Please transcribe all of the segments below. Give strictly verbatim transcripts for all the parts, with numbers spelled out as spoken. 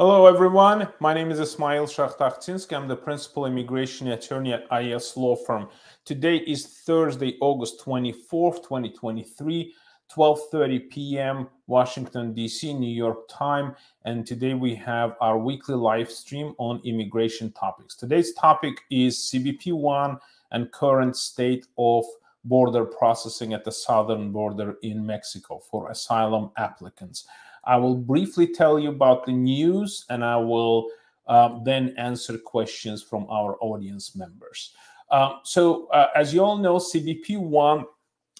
Hello, everyone. My name is Ismail Shakhtarczynski. I'm the principal immigration attorney at I S Law Firm. Today is Thursday, August twenty-fourth, twenty twenty-three, twelve thirty p m Washington, D C, New York time. And today we have our weekly live stream on immigration topics. Today's topic is C B P One and current state of border processing at the southern border in Mexico for asylum applicants. I will briefly tell you about the news, and I will uh, then answer questions from our audience members. Uh, so uh, as you all know, C B P one,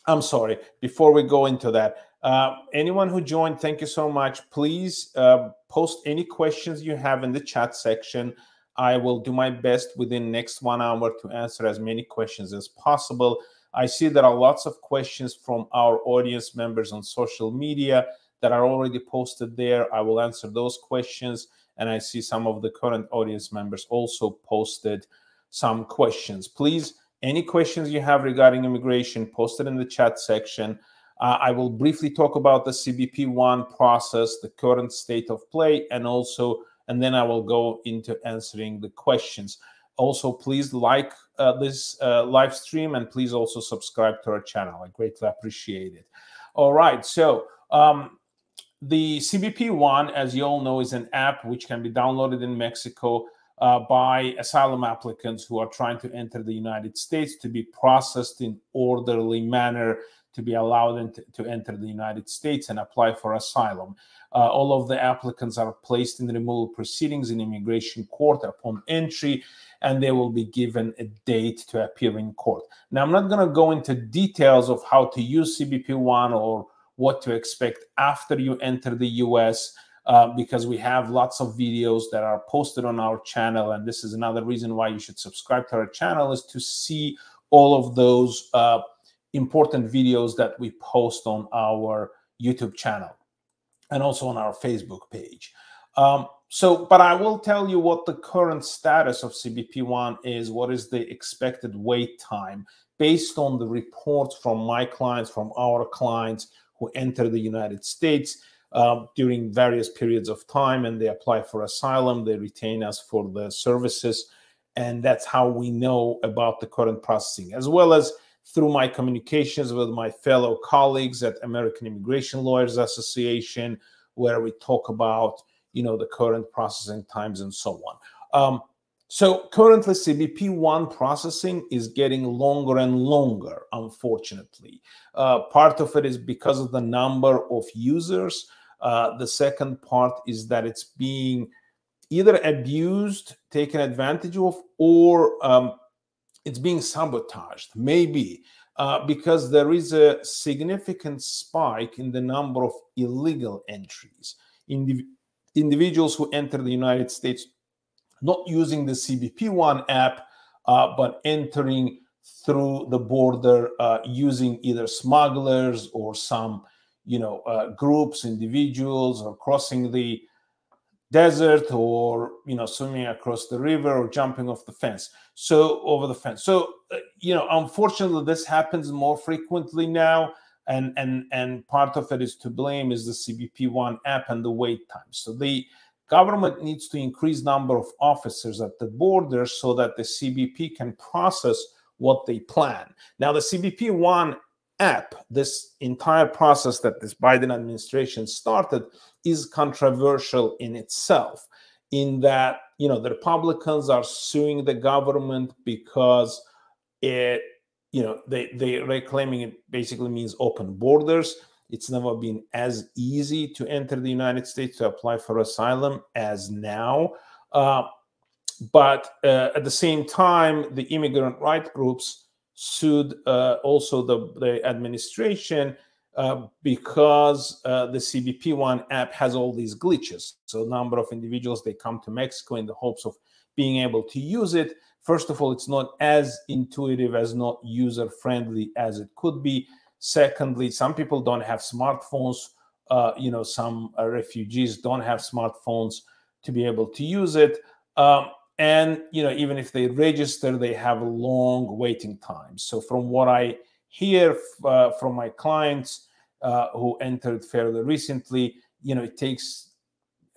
I'm sorry, before we go into that, uh, anyone who joined, thank you so much. Please uh, post any questions you have in the chat section. I will do my best within next one hour to answer as many questions as possible. I see there are lots of questions from our audience members on social media that are already posted there. I will answer those questions, and I see some of the current audience members also posted some questions. Please, any questions you have regarding immigration, post it in the chat section. Uh, I will briefly talk about the C B P one process, the current state of play, and also, and then I will go into answering the questions. Also, please like uh, this uh, live stream, and please also subscribe to our channel. I greatly appreciate it. All right, so um, the C B P One, as you all know, is an app which can be downloaded in Mexico uh, by asylum applicants who are trying to enter the United States to be processed in orderly manner, to be allowed to enter the United States and apply for asylum. Uh, all of the applicants are placed in removal proceedings in immigration court upon entry, and they will be given a date to appear in court. Now, I'm not going to go into details of how to use C B P one or what to expect after you enter the U S, uh, because we have lots of videos that are posted on our channel, and this is another reason why you should subscribe to our channel, is to see all of those uh, important videos that we post on our YouTube channel and also on our Facebook page. Um, so, but I will tell you what the current status of C B P one is, what is the expected wait time based on the reports from my clients, from our clients who enter the United States uh, during various periods of time, and they apply for asylum, they retain us for the services, and that's how we know about the current processing, as well as through my communications with my fellow colleagues at American Immigration Lawyers Association, where we talk about, you know, the current processing times and so on. Um, so currently C B P one processing is getting longer and longer, unfortunately. Uh, part of it is because of the number of users. Uh, the second part is that it's being either abused, taken advantage of, or um, it's being sabotaged, maybe, uh, because there is a significant spike in the number of illegal entries. Indiv individuals who enter the United States not using the C B P one app, uh, but entering through the border uh, using either smugglers or some, you know, uh, groups, individuals, or crossing the desert, or, you know, swimming across the river, or jumping off the fence. So over the fence. So, uh, you know, unfortunately, this happens more frequently now, and and and part of it is to blame is the C B P one app and the wait time. So the government needs to increase number of officers at the border so that the C B P can process what they plan. Now, the C B P one app, this entire process that this Biden administration started, is controversial in itself, in that, you know, the Republicans are suing the government because it, you know, they, they're claiming it basically means open borders. It's never been as easy to enter the United States to apply for asylum as now. Uh, but uh, at the same time, the immigrant rights groups sued uh, also the, the administration Uh, because uh, the C B P one app has all these glitches. So a number of individuals, they come to Mexico in the hopes of being able to use it. First of all, it's not as intuitive, as not user-friendly as it could be. Secondly, some people don't have smartphones. Uh, you know, some uh, refugees don't have smartphones to be able to use it. Um, and, you know, even if they register, they have a long waiting time. So from what I hear uh, from my clients, Uh, who entered fairly recently, you know, it takes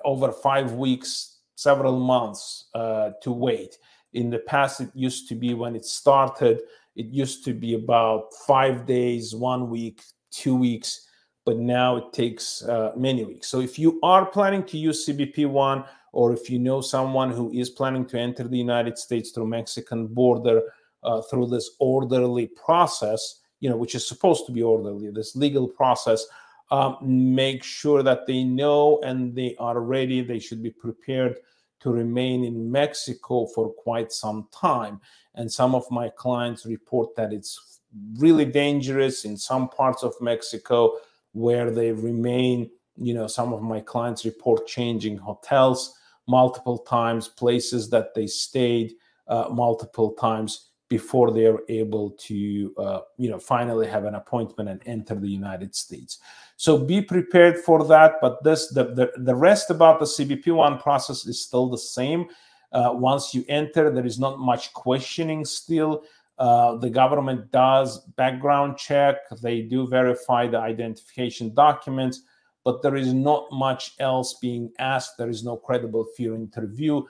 over five weeks, several months uh, to wait. In the past, it used to be when it started, it used to be about five days, one week, two weeks, but now it takes uh, many weeks. So if you are planning to use C B P One, or if you know someone who is planning to enter the United States through Mexican border uh, through this orderly process, you know, which is supposed to be orderly, this legal process, um, make sure that they know and they are ready. They should be prepared to remain in Mexico for quite some time. And some of my clients report that it's really dangerous in some parts of Mexico where they remain. You know, some of my clients report changing hotels multiple times, places that they stayed uh, multiple times before they are able to, uh, you know, finally have an appointment and enter the United States. So be prepared for that. But this, the, the, the rest about the C B P one process is still the same. Uh, once you enter, there is not much questioning still. Uh, the government does background check. They do verify the identification documents, but there is not much else being asked. There is no credible fear interview.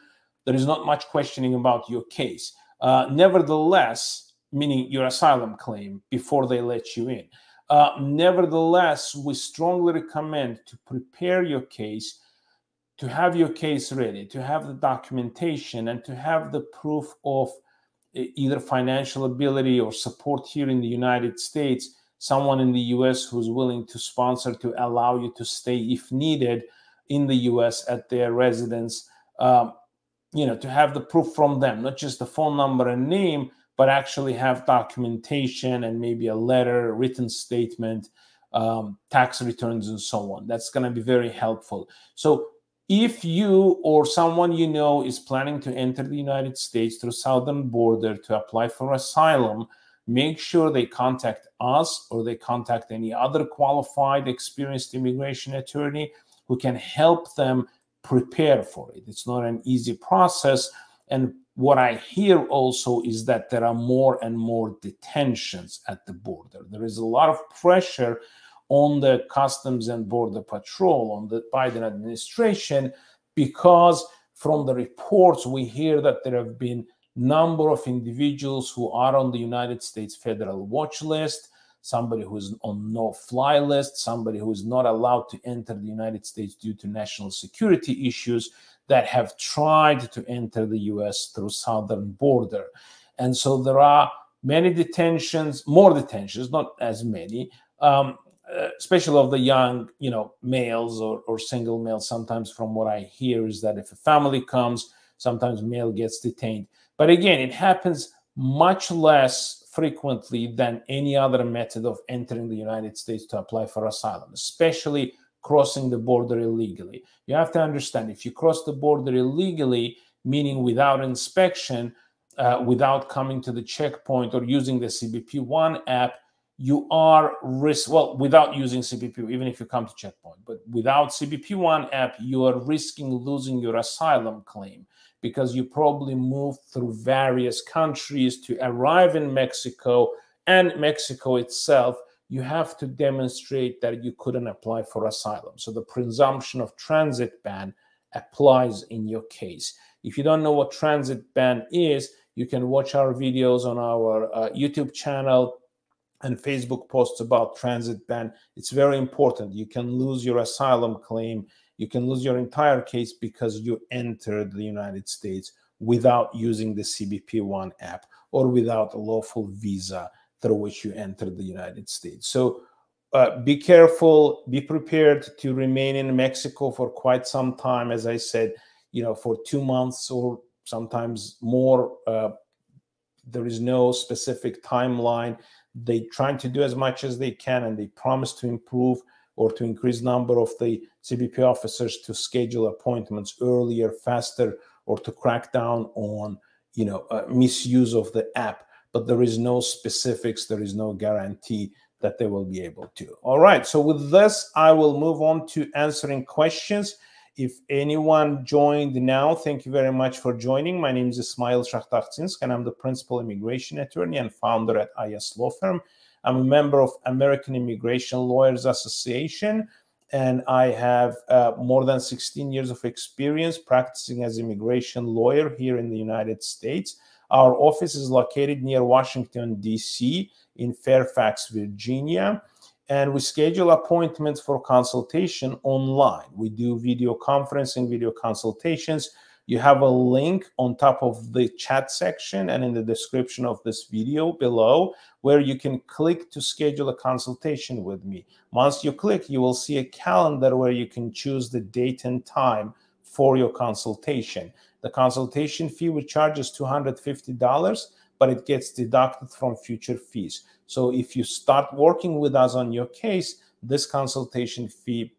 There is not much questioning about your case. Uh, nevertheless, meaning your asylum claim before they let you in. Uh, nevertheless, we strongly recommend to prepare your case, to have your case ready, to have the documentation, and to have the proof of either financial ability or support here in the United States, someone in the U S who's willing to sponsor, to allow you to stay if needed in the U S at their residence, um, you know, to have the proof from them, not just the phone number and name, but actually have documentation and maybe a letter, written statement, um, tax returns, and so on. That's going to be very helpful. So if you or someone you know is planning to enter the United States through southern border to apply for asylum, make sure they contact us or they contact any other qualified, experienced immigration attorney who can help them prepare for it. It's not an easy process. And what I hear also is that there are more and more detentions at the border. There is a lot of pressure on the Customs and Border Patrol, on the Biden administration, because from the reports we hear that there have been number of individuals who are on the United States federal watch list, somebody who is on no-fly list, somebody who is not allowed to enter the United States due to national security issues, that have tried to enter the U S through southern border. And so there are many detentions, more detentions, not as many, um, especially of the young, you know, males or, or single males. Sometimes from what I hear is that if a family comes, sometimes male gets detained. But again, it happens much less frequently than any other method of entering the United States to apply for asylum, especially crossing the border illegally. You have to understand, if you cross the border illegally, meaning without inspection, uh, without coming to the checkpoint or using the C B P one app, you are risk, well, without using C B P, even if you come to checkpoint, but without C B P one app, you are risking losing your asylum claim, because you probably moved through various countries to arrive in Mexico, and Mexico itself, you have to demonstrate that you couldn't apply for asylum. So the presumption of transit ban applies in your case. If you don't know what transit ban is, you can watch our videos on our uh, YouTube channel and Facebook posts about transit ban. It's very important. You can lose your asylum claim. You can lose your entire case because you entered the United States without using the C B P one app or without a lawful visa through which you entered the United States. So uh, be careful, be prepared to remain in Mexico for quite some time. As I said, you know, for two months or sometimes more. Uh, there is no specific timeline. They try to do as much as they can, and they promise to improve or to increase number of the C B P officers to schedule appointments earlier, faster, or to crack down on, you know, uh, misuse of the app. But there is no specifics. There is no guarantee that they will be able to. All right. So with this, I will move on to answering questions. If anyone joined now, thank you very much for joining. My name is Ismail Shakhtarczynski, and I'm the principal immigration attorney and founder at I S Law Firm. I'm a member of American Immigration Lawyers Association, and I have uh, more than sixteen years of experience practicing as an immigration lawyer here in the United States. Our office is located near Washington, D C, in Fairfax, Virginia, and we schedule appointments for consultation online. We do video conferencing, video consultations. You have a link on top of the chat section and in the description of this video below where you can click to schedule a consultation with me. Once you click, you will see a calendar where you can choose the date and time for your consultation. The consultation fee we charge is two hundred fifty dollars, but it gets deducted from future fees. So if you start working with us on your case, this consultation fee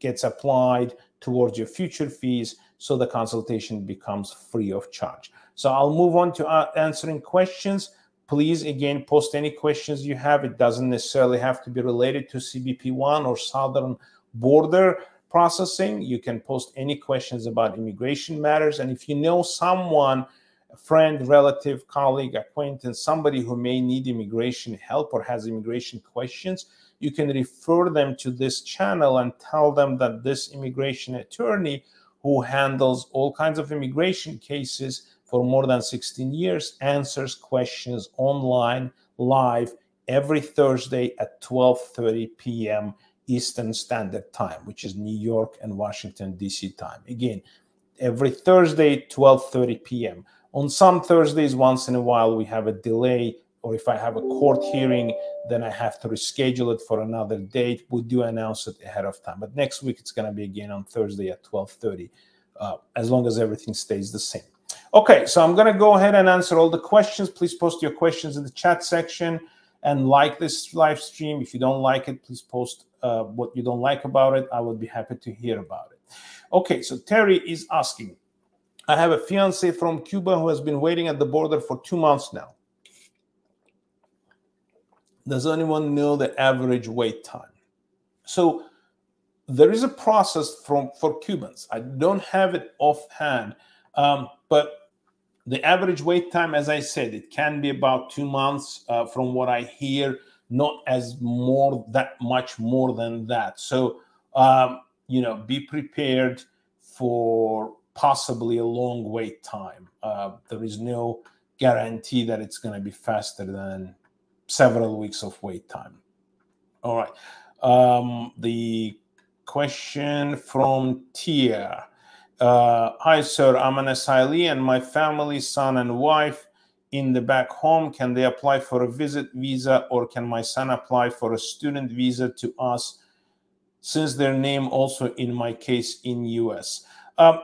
gets applied towards your future fees, so the consultation becomes free of charge. So I'll move on to uh, answering questions. Please, again, post any questions you have. It doesn't necessarily have to be related to C B P One or Southern Border Processing. You can post any questions about immigration matters. And if you know someone, a friend, relative, colleague, acquaintance, somebody who may need immigration help or has immigration questions, you can refer them to this channel and tell them that this immigration attorney who handles all kinds of immigration cases for more than sixteen years answers questions online live every Thursday at twelve thirty p m Eastern Standard Time, which is New York and Washington, D C time. Again, every Thursday, twelve thirty p m On some Thursdays, once in a while, we have a delay, or if I have a court hearing, then I have to reschedule it for another date. We do announce it ahead of time. But next week, it's going to be again on Thursday at twelve thirty, uh, as long as everything stays the same. Okay, so I'm going to go ahead and answer all the questions. Please post your questions in the chat section and like this live stream. If you don't like it, please post uh, what you don't like about it. I would be happy to hear about it. Okay, so Terry is asking, I have a fiancé from Cuba who has been waiting at the border for two months now. Does anyone know the average wait time? So there is a process from, for Cubans. I don't have it offhand, um, but the average wait time, as I said, it can be about two months uh, from what I hear, not as more that much more than that. So, um, you know, be prepared for possibly a long wait time. Uh, there is no guarantee that it's going to be faster than several weeks of wait time. All right. Um, the question from Tia. Uh, Hi, sir. I'm an asylee and my family, son and wife in the back home. Can they apply for a visit visa or can my son apply for a student visa to us since their name also in my case in U S? Um,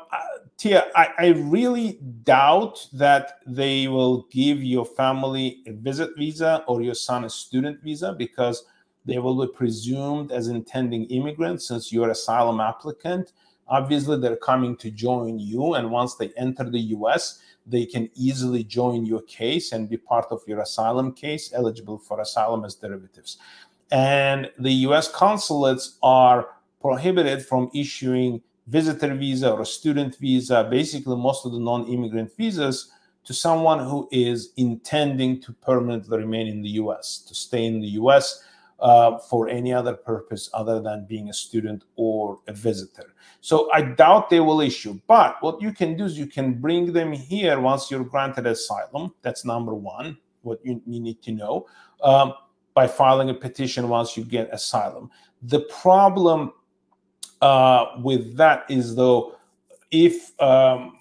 Tia, I, I really doubt that they will give your family a visit visa or your son a student visa because they will be presumed as intending immigrants since you're an asylum applicant. Obviously, they're coming to join you, and once they enter the U S, they can easily join your case and be part of your asylum case, eligible for asylum as derivatives. And the U S consulates are prohibited from issuing visitor visa or a student visa, basically most of the non-immigrant visas, to someone who is intending to permanently remain in the U S, to stay in the U S uh, for any other purpose other than being a student or a visitor. So I doubt they will issue. But what you can do is you can bring them here once you're granted asylum. That's number one, what you, you need to know, um, by filing a petition once you get asylum. The problem Uh, with that is, though, if, um,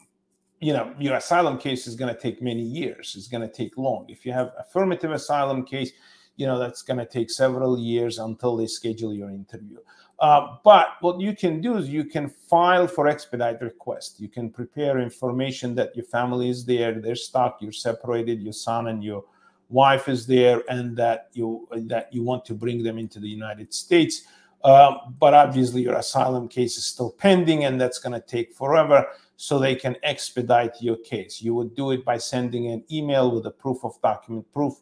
you know, your asylum case is going to take many years, it's going to take long. If you have affirmative asylum case, you know, that's going to take several years until they schedule your interview. Uh, but what you can do is you can file for expedite request. You can prepare information that your family is there, they're stuck, you're separated, your son and your wife is there, and that you, that you want to bring them into the United States. Uh, but obviously your asylum case is still pending and that's going to take forever, so they can expedite your case. You would do it by sending an email with a proof of document proof,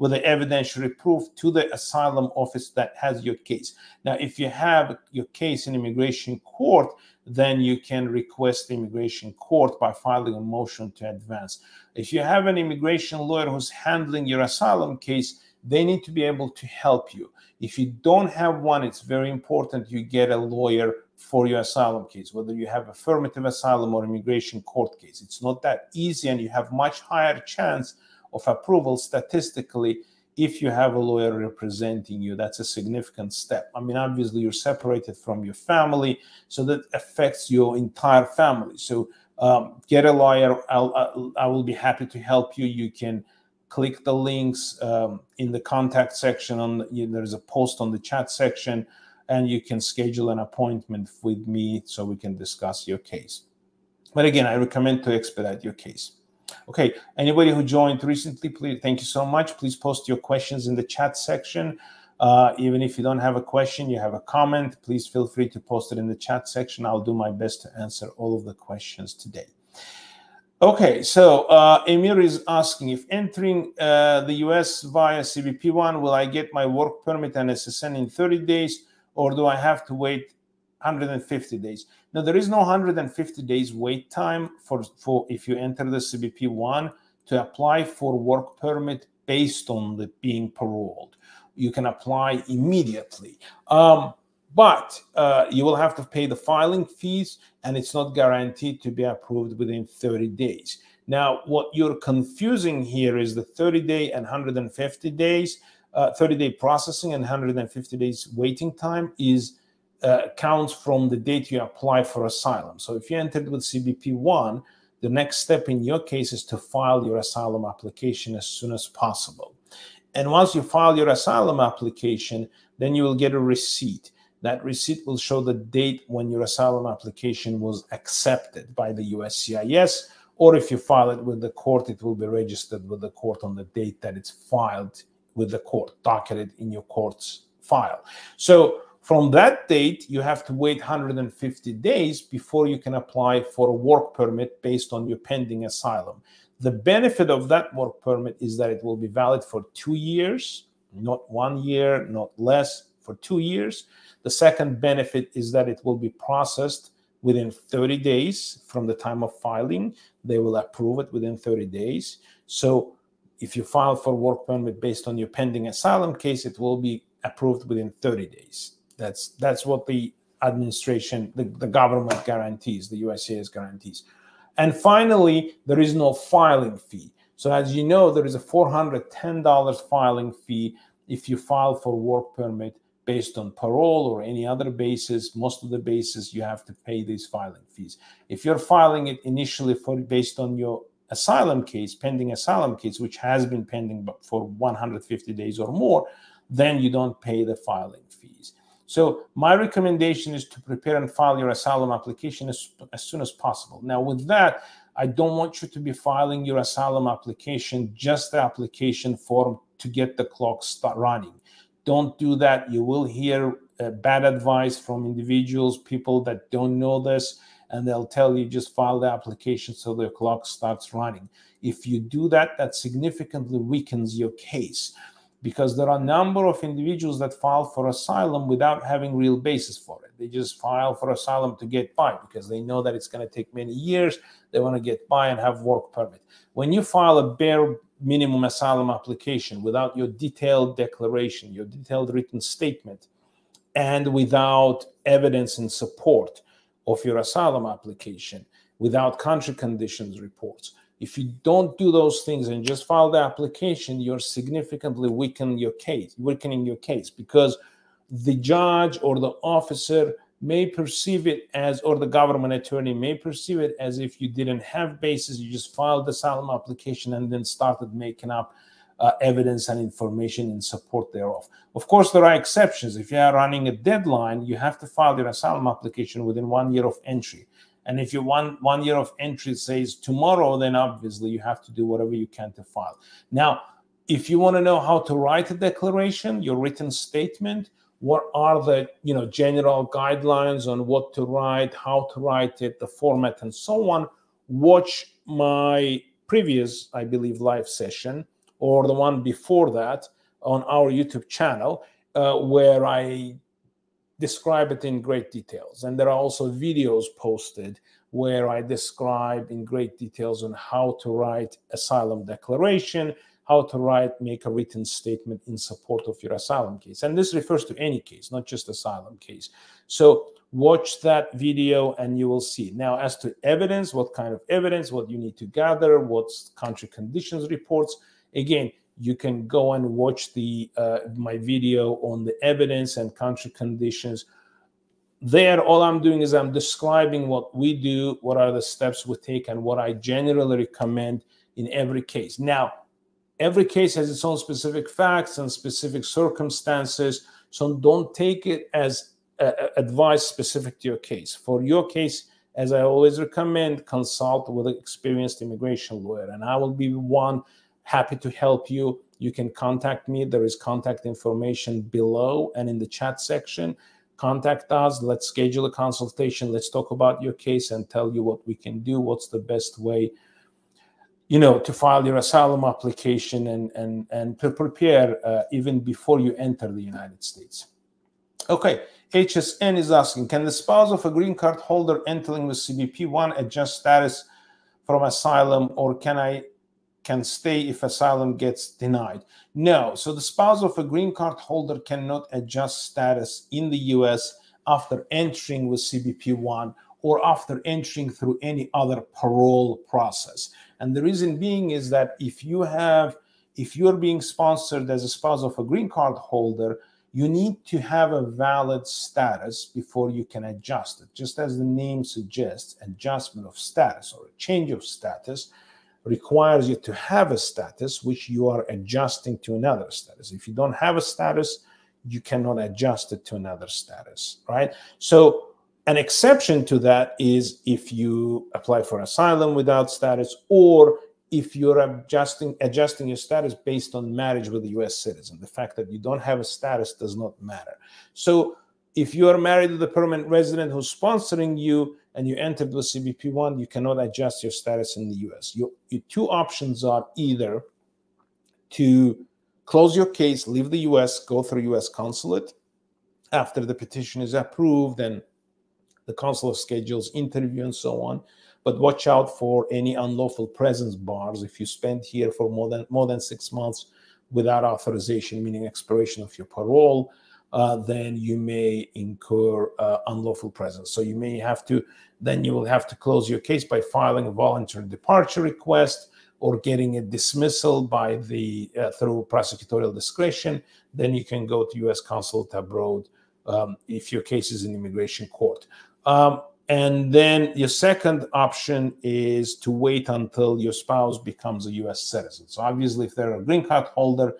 with an evidentiary proof to the asylum office that has your case. Now, if you have your case in immigration court, then you can request immigration court by filing a motion to advance. If you have an immigration lawyer who's handling your asylum case, they need to be able to help you. If you don't have one, it's very important you get a lawyer for your asylum case, whether you have affirmative asylum or immigration court case. It's not that easy, and you have much higher chance of approval statistically if you have a lawyer representing you. That's a significant step. I mean, obviously, you're separated from your family, so that affects your entire family. So um, get a lawyer. I'll, I will be happy to help you. You can click the links um, in the contact section. On the, you know, there's a post on the chat section, and you can schedule an appointment with me so we can discuss your case. But again, I recommend to expedite your case. Okay, anybody who joined recently, please, thank you so much. Please post your questions in the chat section. Uh, even if you don't have a question, you have a comment, please feel free to post it in the chat section. I'll do my best to answer all of the questions today. Okay, so uh, Emir is asking, if entering uh, the U S via C B P One, will I get my work permit and S S N in thirty days? Or do I have to wait one hundred fifty days? Now, there is no one hundred fifty days wait time for, for if you enter the C B P One to apply for work permit based on the being paroled. You can apply immediately. Um, but uh, you will have to pay the filing fees, and it's not guaranteed to be approved within thirty days. Now, what you're confusing here is the thirty day and one hundred fifty days. Uh, thirty day processing and one hundred fifty days waiting time is uh, counts from the date you apply for asylum. So if you entered with C B P One, the next step in your case is to file your asylum application as soon as possible. And once you file your asylum application, then you will get a receipt. That receipt will show the date when your asylum application was accepted by the U S C I S, or if you file it with the court, it will be registered with the court on the date that it's filed with the court, docketed in your court's file. So from that date, you have to wait one hundred fifty days before you can apply for a work permit based on your pending asylum. The benefit of that work permit is that it will be valid for two years, not one year, not less, for two years. The second benefit is that it will be processed within thirty days from the time of filing. They will approve it within thirty days. So if you file for work permit based on your pending asylum case, it will be approved within thirty days. That's that's what the administration, the, the government guarantees, the U S C I S guarantees. And finally, there is no filing fee. So as you know, there is a four hundred ten dollar filing fee if you file for work permit based on parole or any other basis. Most of the bases, you have to pay these filing fees. If you're filing it initially for based on your asylum case, pending asylum case, which has been pending for one hundred fifty days or more, then you don't pay the filing fees. So my recommendation is to prepare and file your asylum application as, as soon as possible. Now, with that, I don't want you to be filing your asylum application, just the application form, to get the clock start running. Don't do that. You will hear uh, bad advice from individuals, people that don't know this, and they'll tell you just file the application so the clock starts running. If you do that, that significantly weakens your case, because there are a number of individuals that file for asylum without having real basis for it. They just file for asylum to get by because they know that it's going to take many years. They want to get by and have work permit. When you file a bare minimum asylum application without your detailed declaration, your detailed written statement, and without evidence and support of your asylum application, without country conditions reports, if you don't do those things and just file the application, you're significantly weakening your case, weakening your case, because the judge or the officer may perceive it as, or the government attorney may perceive it as, if you didn't have basis, you just filed the asylum application and then started making up uh, evidence and information in support thereof. Of course, there are exceptions. If you are running a deadline, you have to file your asylum application within one year of entry. And if your one, one year of entry says tomorrow, then obviously you have to do whatever you can to file. Now, if you want to know how to write a declaration, your written statement, what are the you know general guidelines on what to write, how to write it, the format, and so on, watch my previous, I believe, live session or the one before that on our YouTube channel uh, where I describe it in great details. And there are also videos posted where I describe in great details on how to write asylum declaration, how to write, make a written statement in support of your asylum case. And this refers to any case, not just asylum case. So watch that video and you will see. Now, as to evidence, what kind of evidence, what you need to gather, what's country conditions reports, again, you can go and watch the uh, my video on the evidence and country conditions. There, all I'm doing is I'm describing what we do, what are the steps we take, and what I generally recommend in every case. Now, every case has its own specific facts and specific circumstances, so don't take it as uh, advice specific to your case. For your case, as I always recommend, consult with an experienced immigration lawyer, and I will be one happy to help you. You can contact me. There is contact information below and in the chat section. Contact us. Let's schedule a consultation. Let's talk about your case and tell you what we can do, what's the best way, you know, to file your asylum application and, and, and to prepare uh, even before you enter the United States. Okay, H S N is asking, can the spouse of a green card holder entering with C B P one adjust status from asylum, or can I can stay if asylum gets denied? No, so the spouse of a green card holder cannot adjust status in the U S after entering with C B P one or after entering through any other parole process. And the reason being is that if you have, if you're being sponsored as a spouse of a green card holder, you need to have a valid status before you can adjust it. Just as the name suggests, adjustment of status or a change of status requires you to have a status which you are adjusting to another status. If you don't have a status, you cannot adjust it to another status, right? So an exception to that is if you apply for asylum without status, or if you're adjusting, adjusting your status based on marriage with a U S citizen. The fact that you don't have a status does not matter. So if you are married to the permanent resident who's sponsoring you and you entered with C B P one, you cannot adjust your status in the U S. Your, your two options are either to close your case, leave the U S, go through U S consulate after the petition is approved and the consular schedules, interview, and so on. But watch out for any unlawful presence bars if you spend here for more than more than six months without authorization, meaning expiration of your parole, uh, then you may incur uh, unlawful presence. So you may have to, then you will have to close your case by filing a voluntary departure request or getting a dismissal by the uh, through prosecutorial discretion. Then you can go to U S consulate abroad um, if your case is in immigration court. Um, and then your second option is to wait until your spouse becomes a U S citizen. So obviously, if they're a green card holder,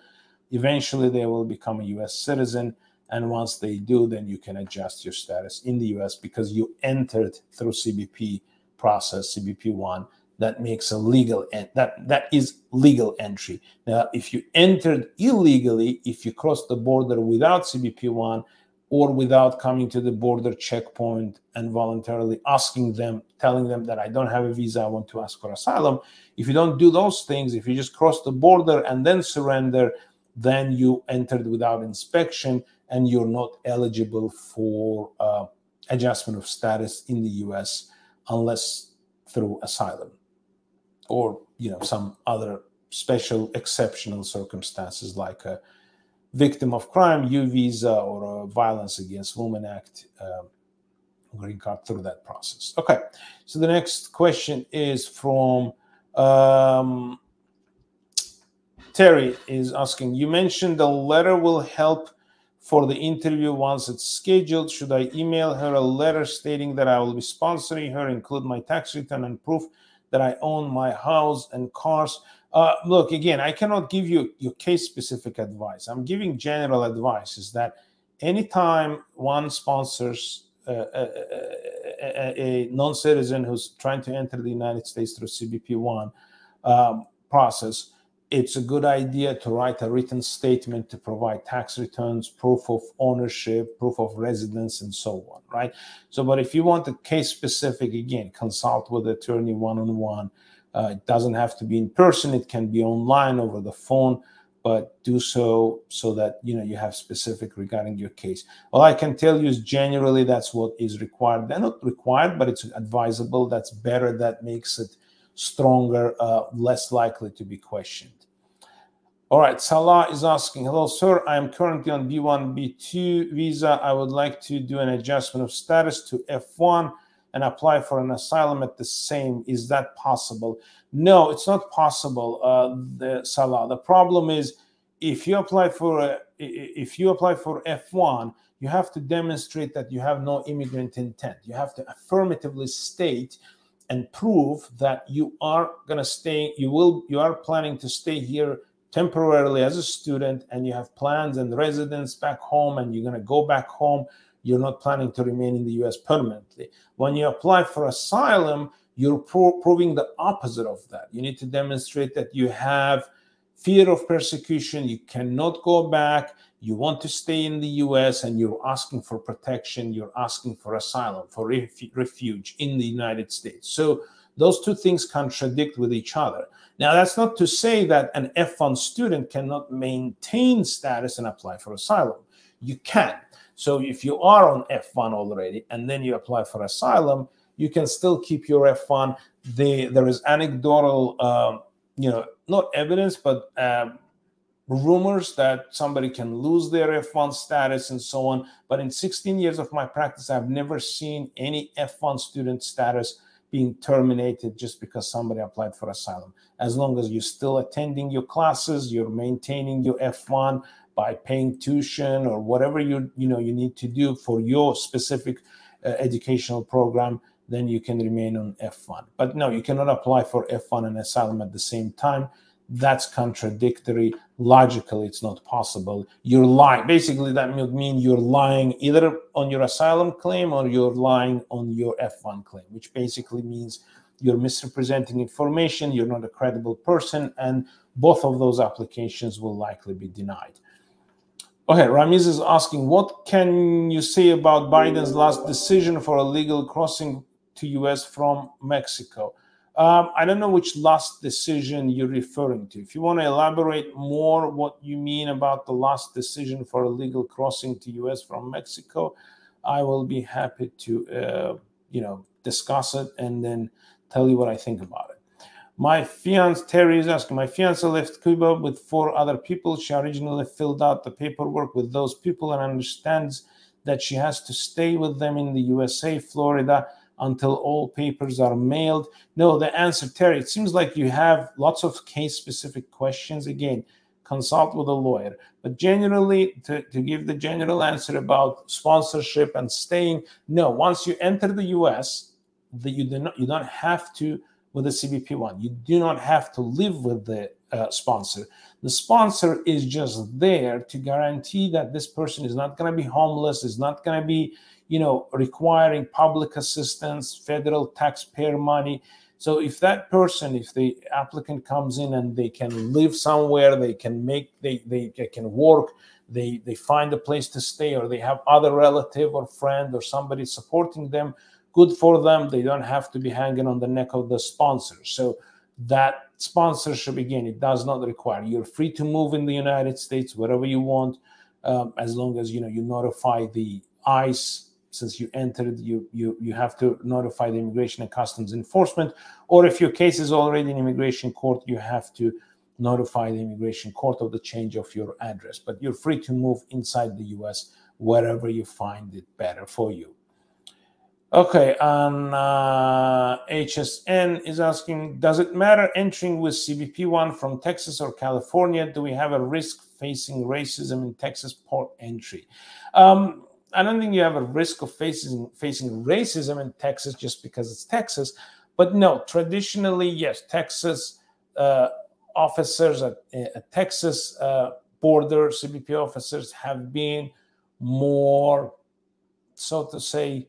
eventually they will become a U S citizen. And once they do, then you can adjust your status in the U S because you entered through C B P process, C B P one. That makes a legal, that, that is legal entry. Now, if you entered illegally, if you crossed the border without C B P one, or without coming to the border checkpoint and voluntarily asking them, telling them that I don't have a visa, I want to ask for asylum. If you don't do those things, if you just cross the border and then surrender, then you entered without inspection and you're not eligible for uh, adjustment of status in the U S unless through asylum or, you know, some other special exceptional circumstances like a victim of crime, U Visa, or a Violence Against Women Act, um, green card through that process. Okay, so the next question is from um, Terry is asking, you mentioned the letter will help for the interview once it's scheduled. Should I email her a letter stating that I will be sponsoring her, include my tax return and proof that I own my house and cars? Uh, look, again, I cannot give you your case-specific advice. I'm giving general advice is that anytime one sponsors uh, a, a, a non-citizen who's trying to enter the United States through C B P one um, process, it's a good idea to write a written statement to provide tax returns, proof of ownership, proof of residence, and so on, right? So, but if you want a case-specific, again, consult with the attorney one-on-one. Uh, it doesn't have to be in person. It can be online over the phone, but do so so that, you know, you have specific regarding your case. All I can tell you is generally that's what is required. They're not required, but it's advisable. That's better. That makes it stronger, uh, less likely to be questioned. All right, Salah is asking, hello, sir. I am currently on B one B two visa. I would like to do an adjustment of status to F one and apply for an asylum at the same. Is that possible? No, it's not possible, uh, the, Salah. The problem is if you apply for uh, if you apply for F one, you have to demonstrate that you have no immigrant intent. You have to affirmatively state and prove that you are going to stay. You will. You are planning to stay here temporarily as a student, and you have plans and residence back home, and you're going to go back home. You're not planning to remain in the U S permanently. When you apply for asylum, you're pro proving the opposite of that. You need to demonstrate that you have fear of persecution, you cannot go back, you want to stay in the U S, and you're asking for protection, you're asking for asylum, for ref refuge in the United States. So those two things contradict with each other. Now, that's not to say that an F one student cannot maintain status and apply for asylum. You can. So if you are on F one already and then you apply for asylum, you can still keep your F one. The, there is anecdotal, um, you know, not evidence, but um, rumors that somebody can lose their F one status and so on. But in sixteen years of my practice, I've never seen any F one student status being terminated just because somebody applied for asylum. As long as you're still attending your classes, you're maintaining your F one by paying tuition or whatever you you know you need to do for your specific uh, educational program, then you can remain on F one. But no, you cannot apply for F one and asylum at the same time. That's contradictory. Logically, it's not possible. You're lying. Basically, that would mean you're lying either on your asylum claim or you're lying on your F one claim, which basically means you're misrepresenting information, you're not a credible person, and both of those applications will likely be denied. Okay, Ramiz is asking, what can you say about Biden's last decision for illegal crossing to U S from Mexico? Um, I don't know which last decision you're referring to. If you want to elaborate more what you mean about the last decision for illegal crossing to U S from Mexico, I will be happy to, uh, you know, discuss it and then tell you what I think about it. My fiancée, Terry is asking, my fiancée left Cuba with four other people. She originally filled out the paperwork with those people and understands that she has to stay with them in the U S A, Florida, until all papers are mailed. No, the answer, Terry, it seems like you have lots of case-specific questions. Again, consult with a lawyer. But generally, to, to give the general answer about sponsorship and staying, no, once you enter the U S, the, you, do not, you don't have to, with the C B P one, you do not have to live with the uh, sponsor. The sponsor is just there to guarantee that this person is not going to be homeless, is not going to be, you know, requiring public assistance, federal taxpayer money. So if that person, if the applicant comes in and they can live somewhere, they can make, they, they, they can work, they, they find a place to stay, or they have other relative or friend or somebody supporting them, good for them. They don't have to be hanging on the neck of the sponsor. So that sponsorship, again, it does not require. You're free to move in the United States wherever you want, um, as long as, you know, you notify the I C E. Since you entered, you, you, you have to notify the Immigration and Customs Enforcement, or if your case is already in immigration court, you have to notify the immigration court of the change of your address. But you're free to move inside the U S wherever you find it better for you. Okay, and uh, H S N is asking, does it matter entering with C B P one from Texas or California? Do we have a risk facing racism in Texas port entry? Um, I don't think you have a risk of facing facing racism in Texas just because it's Texas. But no, traditionally, yes, Texas uh, officers at, at Texas uh, border, C B P officers have been more, so to say,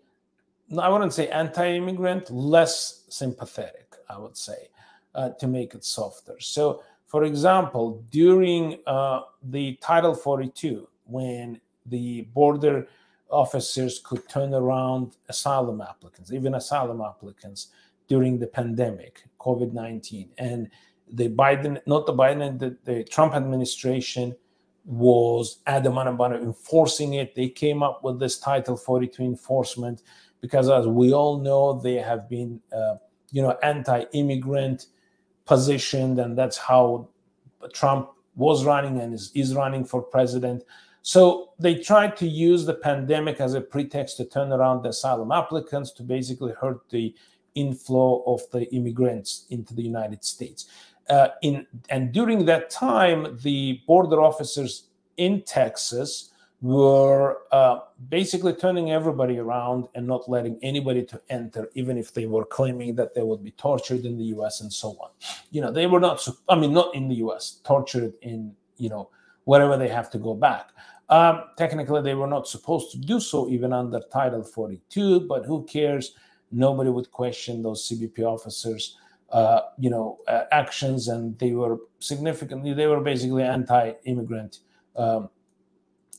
I wouldn't say anti-immigrant, less sympathetic, I would say, uh, to make it softer. So, for example, during uh, the Title forty-two, when the border officers could turn around asylum applicants, even asylum applicants during the pandemic, COVID nineteen. And the Biden, not the Biden, the, the Trump administration was adamant about enforcing it. They came up with this Title forty-two enforcement because, as we all know, they have been, uh, you know, anti-immigrant positioned, and that's how Trump was running and is, is running for president. So they tried to use the pandemic as a pretext to turn around the asylum applicants, to basically hurt the inflow of the immigrants into the United States. Uh, in, and during that time, the border officers in Texas were uh, basically turning everybody around and not letting anybody to enter, even if they were claiming that they would be tortured in the U S and so on. You know, they were not, I mean, not in the U S, tortured in, you know, wherever they have to go back. Um, technically, they were not supposed to do so, even under Title forty-two, but who cares? Nobody would question those C B P officers, uh, you know, uh, actions, and they were significantly, they were basically anti-immigrant um,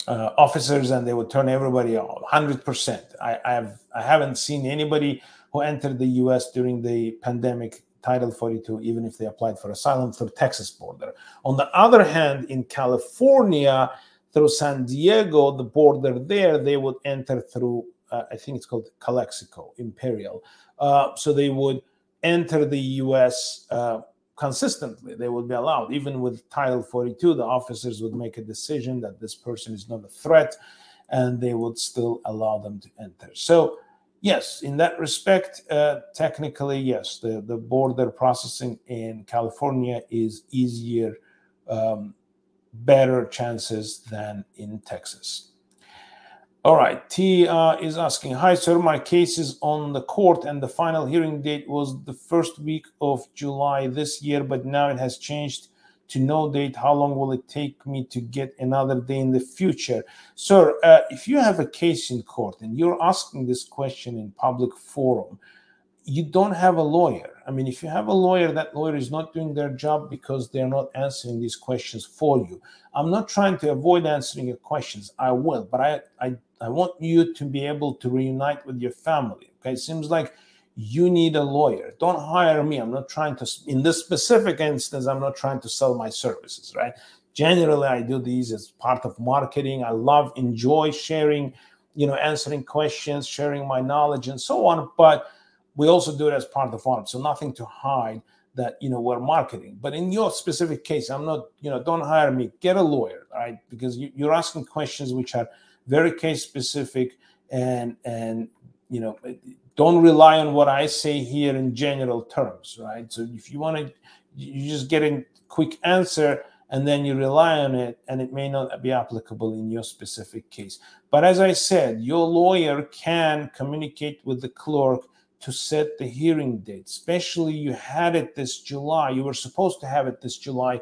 uh, officers, and they would turn everybody on, one hundred percent. I, I've, I haven't seen anybody who entered the U S during the pandemic Title forty-two, even if they applied for asylum through Texas border. On the other hand, in California, through San Diego, the border there, they would enter through, uh, I think it's called Calexico, Imperial. Uh, so they would enter the U S uh, consistently. They would be allowed. Even with Title forty-two, the officers would make a decision that this person is not a threat, and they would still allow them to enter. So yes, in that respect, uh, technically, yes, the, the border processing in California is easier, um, better chances than in Texas. All right, T uh, is asking, hi, sir, my case is on the court and the final hearing date was the first week of July this year, but now it has changed to no date. How long will it take me to get another day in the future? Sir, uh, if you have a case in court and you're asking this question in public forum, you don't have a lawyer. I mean, if you have a lawyer, that lawyer is not doing their job because they're not answering these questions for you. I'm not trying to avoid answering your questions. I will, but I, I, I want you to be able to reunite with your family, okay? It seems like you need a lawyer. Don't hire me. I'm not trying to, in this specific instance, I'm not trying to sell my services, right? Generally, I do these as part of marketing. I love, enjoy sharing, you know, answering questions, sharing my knowledge and so on. But we also do it as part of art. So nothing to hide that, you know, we're marketing. But in your specific case, I'm not, you know, don't hire me. Get a lawyer, right? Because you, you're asking questions which are very case specific, and, and, you know, don't rely on what I say here in general terms, right? So if you want to, you just get a quick answer and then you rely on it, and it may not be applicable in your specific case. But as I said, your lawyer can communicate with the clerk to set the hearing date, especially you had it this July. You were supposed to have it this July,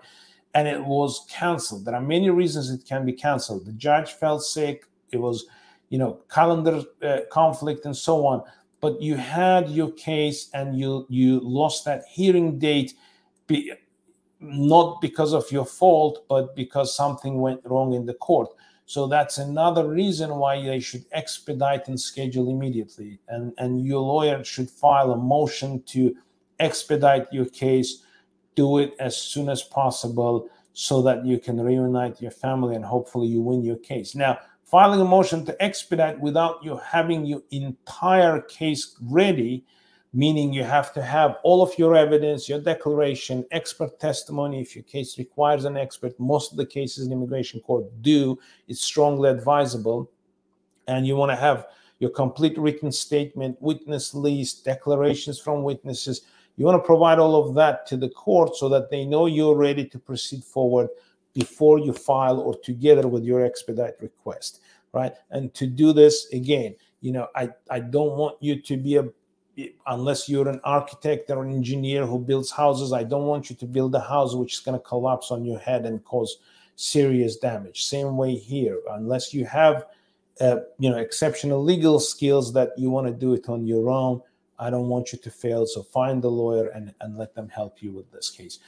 and it was canceled. There are many reasons it can be canceled. The judge fell sick. It was, you know, calendar uh, conflict and so on. But you had your case, and you you lost that hearing date, be, not because of your fault, but because something went wrong in the court. So that's another reason why they should expedite and schedule immediately. And, and your lawyer should file a motion to expedite your case. Do it as soon as possible so that you can reunite your family and hopefully you win your case. Now, filing a motion to expedite without you having your entire case ready, meaning you have to have all of your evidence, your declaration, expert testimony, if your case requires an expert, most of the cases in immigration court do, it's strongly advisable, and you want to have your complete written statement, witness list, declarations from witnesses. You want to provide all of that to the court so that they know you're ready to proceed forward before you file or together with your expedite request, right? And to do this, again, you know, I, I don't want you to be a, unless you're an architect or an engineer who builds houses, I don't want you to build a house which is going to collapse on your head and cause serious damage. Same way here, unless you have, uh, you know, exceptional legal skills that you want to do it on your own, I don't want you to fail. So find a lawyer and, and let them help you with this case.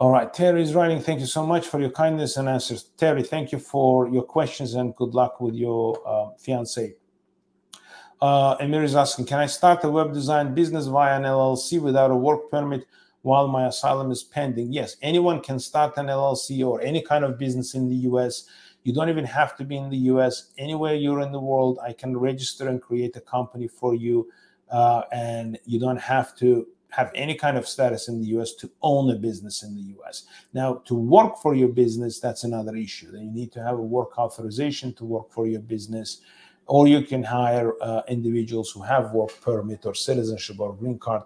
All right, Terry is writing, thank you so much for your kindness and answers. Terry, thank you for your questions and good luck with your uh, fiancé. Uh, Amir is asking, can I start a web design business via an L L C without a work permit while my asylum is pending? Yes, anyone can start an L L C or any kind of business in the U S. You don't even have to be in the U S. Anywhere you're in the world, I can register and create a company for you, uh, and you don't have to have any kind of status in the U S to own a business in the U S. Now, to work for your business, that's another issue. You need to have a work authorization to work for your business, or you can hire uh, individuals who have work permit or citizenship or green card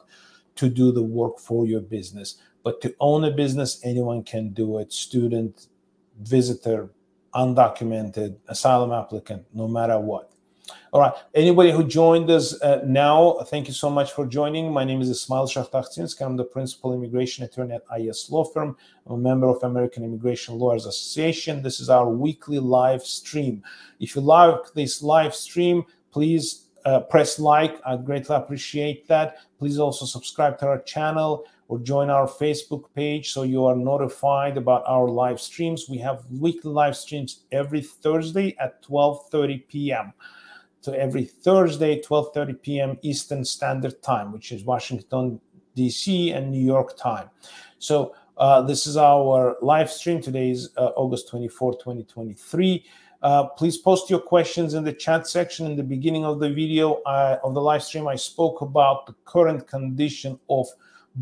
to do the work for your business. But to own a business, anyone can do it, student, visitor, undocumented, asylum applicant, no matter what. All right, anybody who joined us uh, now, thank you so much for joining. My name is Ismail Shakhtarczynski. I'm the principal immigration attorney at I S Law Firm. I'm a member of American Immigration Lawyers Association. This is our weekly live stream. If you like this live stream, please uh, press like. I greatly appreciate that. Please also subscribe to our channel or join our Facebook page so you are notified about our live streams. We have weekly live streams every Thursday at twelve thirty p m So every Thursday, twelve thirty p m Eastern Standard Time, which is Washington, D C and New York time. So uh, this is our live stream. Today is uh, August twenty-fourth, twenty twenty-three. Uh, please post your questions in the chat section. In the beginning of the video, uh, of the live stream, I spoke about the current condition of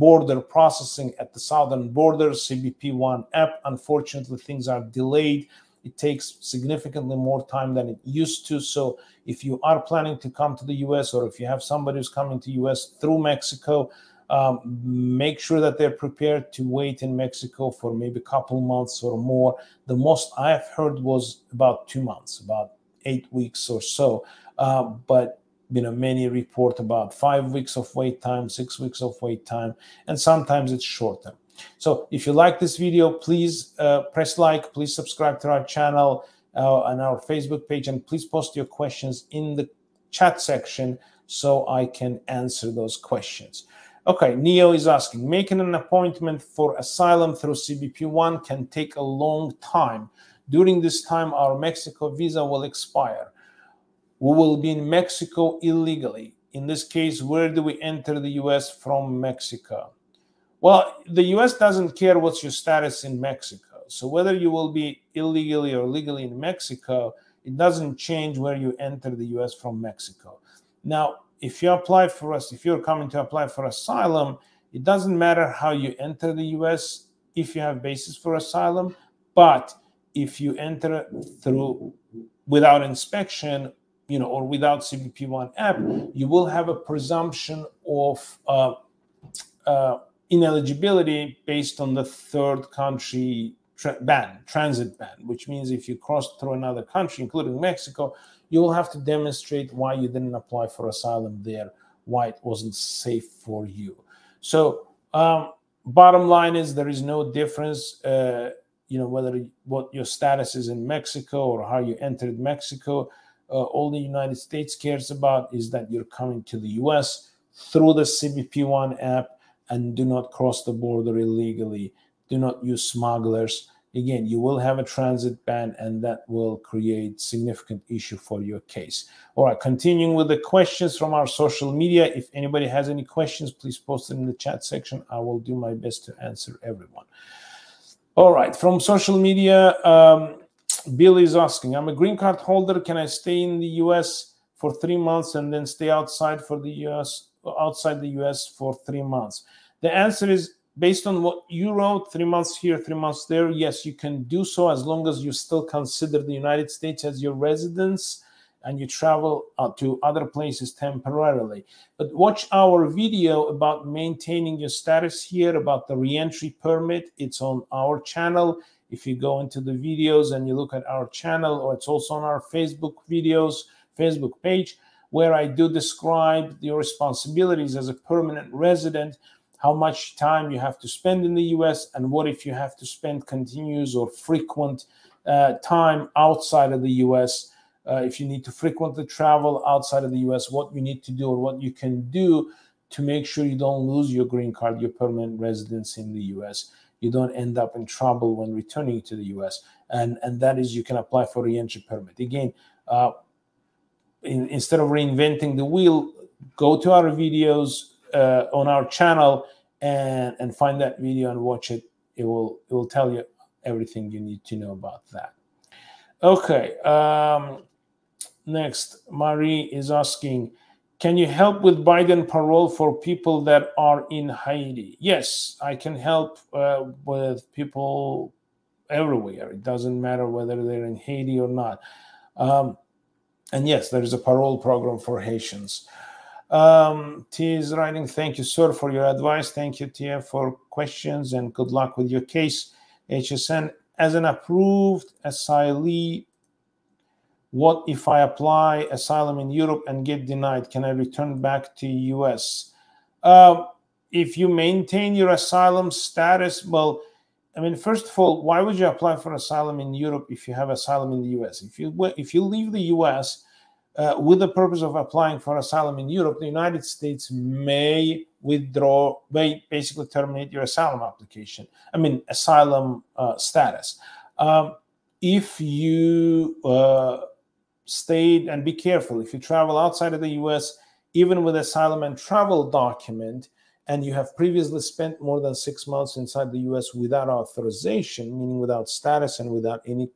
border processing at the southern border, C B P One app. Unfortunately, things are delayed. It takes significantly more time than it used to. So if you are planning to come to the U S, or if you have somebody who's coming to U S through Mexico, um, make sure that they're prepared to wait in Mexico for maybe a couple months or more. The most I've heard was about two months, about eight weeks or so. Uh, but you know, many report about five weeks of wait time, six weeks of wait time, and sometimes it's shorter. So if you like this video, please uh, press like, please subscribe to our channel uh, and our Facebook page, and please post your questions in the chat section so I can answer those questions. Okay, Neo is asking, making an appointment for asylum through C B P One can take a long time. During this time, our Mexico visa will expire. We will be in Mexico illegally. In this case, where do we enter the U S from Mexico? Well, the U S doesn't care what's your status in Mexico. So whether you will be illegally or legally in Mexico, it doesn't change where you enter the U S from Mexico. Now, if you apply for us, if you're coming to apply for asylum, it doesn't matter how you enter the U S if you have basis for asylum. But if you enter through without inspection, you know, or without C B P One app, you will have a presumption of uh, uh, ineligibility based on the third country tra ban, transit ban, which means if you cross through another country, including Mexico, you will have to demonstrate why you didn't apply for asylum there, why it wasn't safe for you. So um, bottom line is there is no difference, uh, you know, whether what your status is in Mexico or how you entered Mexico. Uh, all the United States cares about is that you're coming to the U S through the C B P One app, and do not cross the border illegally. Do not use smugglers. Again, you will have a transit ban, and that will create significant issue for your case. All right, continuing with the questions from our social media. If anybody has any questions, please post them in the chat section. I will do my best to answer everyone. All right, from social media, um, Bill is asking, I'm a green card holder. Can I stay in the U S for three months and then stay outside for the U S? Outside the U S for three months? The answer is, based on what you wrote, three months here, three months there, yes, you can do so as long as you still consider the United States as your residence and you travel to other places temporarily. But watch our video about maintaining your status here, about the reentry permit. It's on our channel. If you go into the videos and you look at our channel, or it's also on our Facebook videos, Facebook page, where I do describe your responsibilities as a permanent resident, how much time you have to spend in the U S, and what if you have to spend continuous or frequent uh, time outside of the U S, uh, if you need to frequently travel outside of the U S, what you need to do or what you can do to make sure you don't lose your green card, your permanent residence in the U S. You don't end up in trouble when returning to the U S. And, and that is, you can apply for reentry permit. Again, uh, In, instead of reinventing the wheel, go to our videos uh, on our channel and, and find that video and watch it. It will, it will tell you everything you need to know about that. Okay. Um, next, Marie is asking, Can you help with Biden parole for people that are in Haiti? Yes, I can help uh, with people everywhere. It doesn't matter whether they're in Haiti or not. Um, and yes, there is a parole program for Haitians. Um, T is writing, thank you, sir, for your advice. Thank you, T F, for questions, and good luck with your case. H S N, as an approved asylee, what if I apply asylum in Europe and get denied? Can I return back to U S? Uh, if you maintain your asylum status, well, I mean, first of all, why would you apply for asylum in Europe if you have asylum in the U S? If you if you leave the U S uh, with the purpose of applying for asylum in Europe, the United States may withdraw, may basically terminate your asylum application. I mean, asylum uh, status. Um, if you uh, stayed, and be careful, if you travel outside of the U S, even with asylum and travel document, and you have previously spent more than six months inside the U S without authorization, meaning without status and without any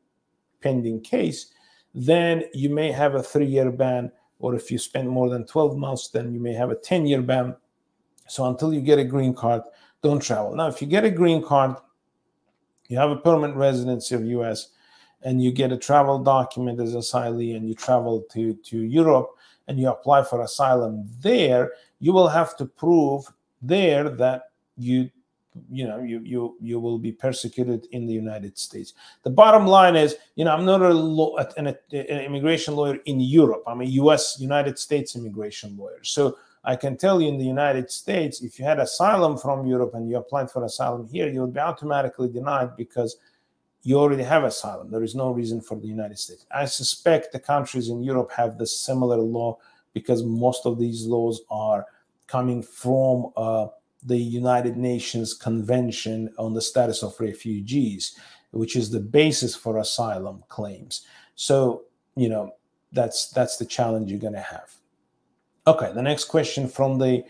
pending case, then you may have a three-year ban, or if you spend more than twelve months, then you may have a ten-year ban. So until you get a green card, don't travel. Now, if you get a green card, you have a permanent residency of U S, and you get a travel document as an asylee, and you travel to, to Europe, and you apply for asylum there, you will have to prove there that you you know you you you will be persecuted in the United States. The bottom line is, you know, I'm not a law, an, an immigration lawyer in Europe. I'm a U S United States immigration lawyer. So I can tell you, in the United States, if you had asylum from Europe and you applied for asylum here, you would be automatically denied because you already have asylum. There is no reason for the United States. I suspect the countries in Europe have this similar law, because most of these laws are coming from uh, the United Nations Convention on the Status of Refugees, which is the basis for asylum claims. So, you know, that's that's the challenge you're going to have. Okay, the next question from the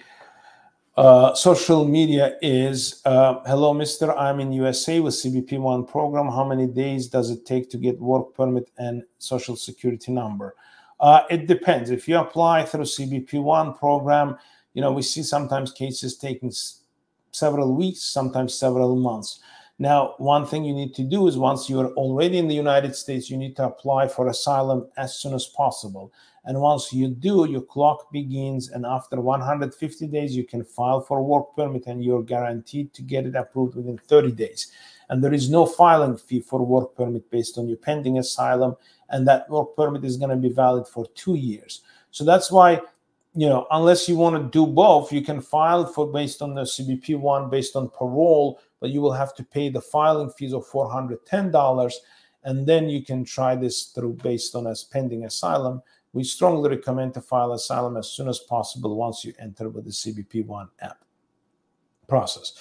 uh, social media is, uh, hello, mister, I'm in U S A with C B P One program. How many days does it take to get work permit and social security number? Uh, it depends. If you apply through C B P One program, you know, we see sometimes cases taking several weeks, sometimes several months. Now, one thing you need to do is, once you are already in the United States, you need to apply for asylum as soon as possible. And once you do, your clock begins, and after one hundred fifty days, you can file for work permit, and you're guaranteed to get it approved within thirty days. And there is no filing fee for work permit based on your pending asylum, and that work permit is going to be valid for two years. So that's why, you know, unless you want to do both, you can file for based on the C B P One, based on parole, but you will have to pay the filing fees of four hundred ten dollars, and then you can try this through based on as pending asylum. We strongly recommend to file asylum as soon as possible once you enter with the C B P One app process.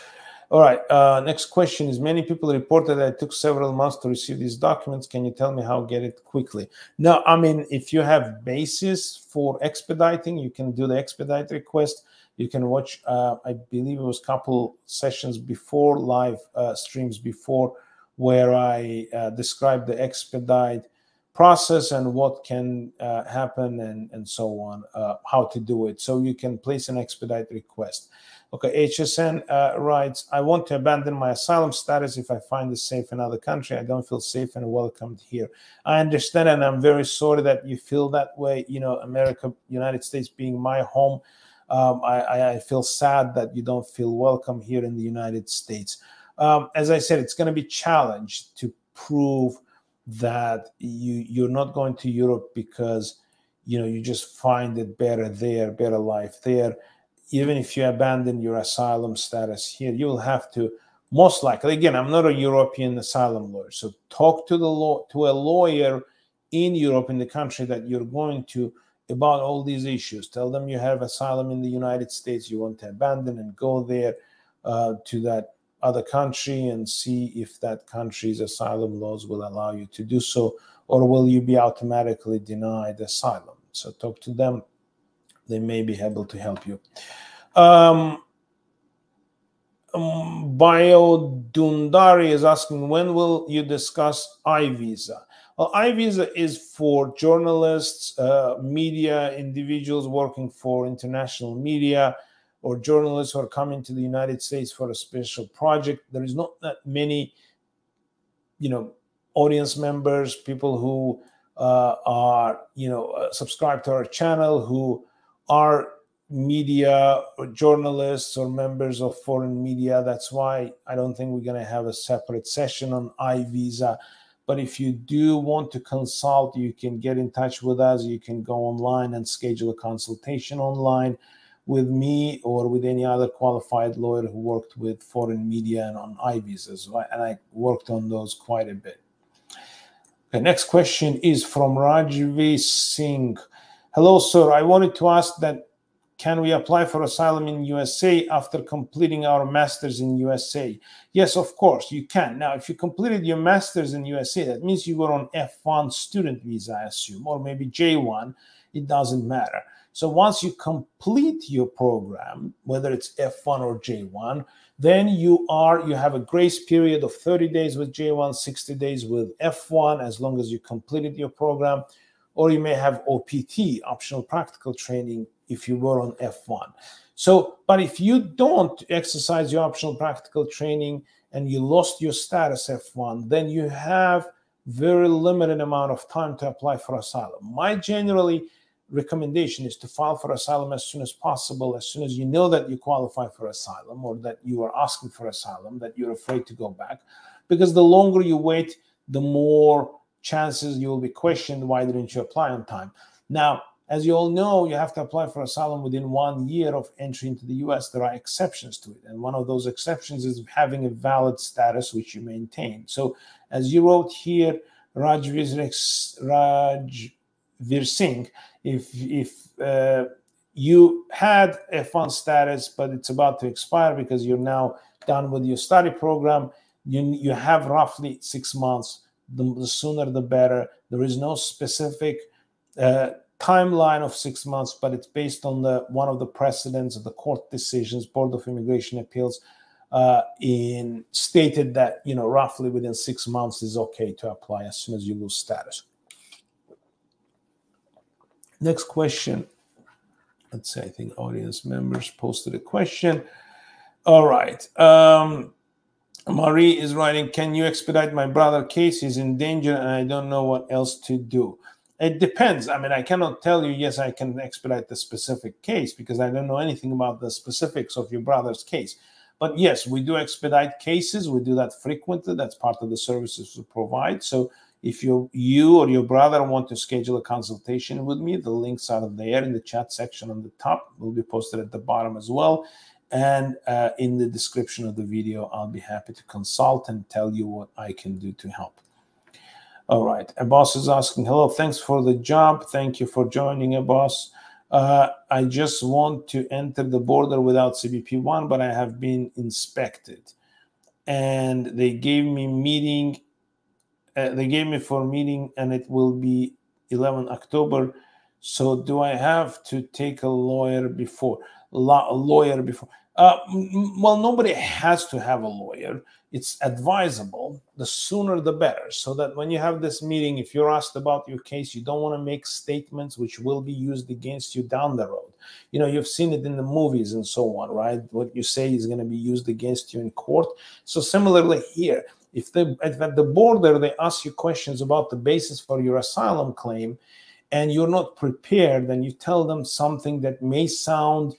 All right, uh, next question is, many people reported that it took several months to receive these documents. Can you tell me how to get it quickly? No, I mean, if you have basis for expediting, you can do the expedite request. You can watch, uh, I believe it was a couple sessions before, live uh, streams before, where I uh, described the expedite process and what can uh, happen, and, and so on, uh, how to do it. So you can place an expedite request. Okay, H S N uh, writes, I want to abandon my asylum status if I find it safe in another country. I don't feel safe and welcomed here. I understand, and I'm very sorry that you feel that way. You know, America, United States being my home, um, I, I feel sad that you don't feel welcome here in the United States. Um, as I said, it's going to be challenged to prove that you you're not going to Europe because, you know, you just find it better there, better life there. Even if you abandon your asylum status here, you will have to, most likely, again, I'm not a European asylum lawyer, so talk to the law to a lawyer in Europe, in the country that you're going to, about all these issues. Tell them you have asylum in the United States, you want to abandon and go there uh, to that other country, and see if that country's asylum laws will allow you to do so, or will you be automatically denied asylum. So talk to them. They may be able to help you. Um, um, Bio Dundari is asking, when will you discuss I-Visa? Well, I-Visa is for journalists, uh, media, individuals working for international media, or journalists who are coming to the United States for a special project. There is not that many, you know, audience members, people who uh, are, you know, uh, subscribed to our channel, who are media or journalists or members of foreign media. That's why I don't think we're going to have a separate session on I-Visa. But if you do want to consult, you can get in touch with us. You can go online and schedule a consultation online with me or with any other qualified lawyer who worked with foreign media and on I-Visas. And I worked on those quite a bit. The next question is from Rajvi Singh. Hello, sir. I wanted to ask that, can we apply for asylum in U S A after completing our master's in U S A? Yes, of course, you can. Now, if you completed your master's in U S A, that means you were on F one student visa, I assume, or maybe J one. It doesn't matter. So once you complete your program, whether it's F one or J one, then you are you have a grace period of thirty days with J one, sixty days with F one, as long as you completed your program. Or you may have O P T, optional practical training, if you were on F one. So, but if you don't exercise your optional practical training and you lost your status F one, then you have very limited amount of time to apply for asylum. My generally recommendation is to file for asylum as soon as possible, as soon as you know that you qualify for asylum or that you are asking for asylum, that you're afraid to go back, because the longer you wait, the more chances you will be questioned, why didn't you apply on time? Now, as you all know, you have to apply for asylum within one year of entry into the U S. There are exceptions to it. And one of those exceptions is having a valid status, which you maintain. So as you wrote here, Rajvir Singh, if, if uh, you had F one status, but it's about to expire because you're now done with your study program, you, you have roughly six months. The, the sooner, the better. There is no specific uh, timeline of six months, but it's based on the one of the precedents of the court decisions. Board of Immigration Appeals uh, in stated that, you know, roughly within six months is okay to apply as soon as you lose status. Next question. Let's say I think audience members posted a question. All right. Um, Marie is writing, can you expedite my brother's case? He's in danger and I don't know what else to do. It depends. I mean, I cannot tell you, yes, I can expedite the specific case because I don't know anything about the specifics of your brother's case. But yes, we do expedite cases. We do that frequently. That's part of the services we provide. So if you, you or your brother want to schedule a consultation with me, the links are there in the chat section on the top. Will be posted at the bottom as well. And uh, in the description of the video, I'll be happy to consult and tell you what I can do to help. All right. Abbas is asking, hello, thanks for the job. Thank you for joining, Abbas. Uh, I just want to enter the border without C B P One, but I have been inspected. And they gave me meeting, uh, they gave me for meeting, and it will be eleven October. So do I have to take a lawyer before? La lawyer before? Uh, well, nobody has to have a lawyer. It's advisable. The sooner, the better. So that when you have this meeting, if you're asked about your case, you don't want to make statements which will be used against you down the road. You know, you've seen it in the movies and so on, right? What you say is going to be used against you in court. So similarly here, if they, at the border, they ask you questions about the basis for your asylum claim and you're not prepared, then you tell them something that may sound,